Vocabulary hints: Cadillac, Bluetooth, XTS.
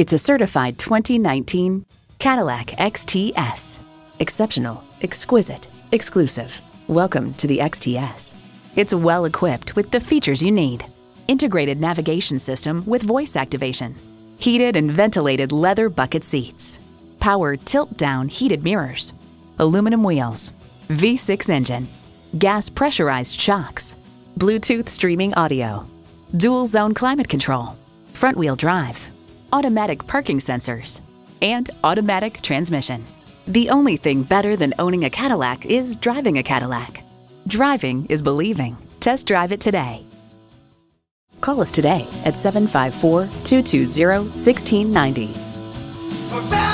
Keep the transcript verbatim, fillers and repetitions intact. It's a certified twenty nineteen Cadillac X T S. Exceptional, exquisite, exclusive. Welcome to the X T S. It's well equipped with the features you need. Integrated navigation system with voice activation. Heated and ventilated leather bucket seats. Power tilt-down heated mirrors. Aluminum wheels. V six engine. Gas pressurized shocks. Bluetooth streaming audio. Dual zone climate control. Front wheel drive. Automatic parking sensors, and automatic transmission. The only thing better than owning a Cadillac is driving a Cadillac. Driving is believing. Test drive it today. Call us today at seven five four, two two zero, one six nine zero.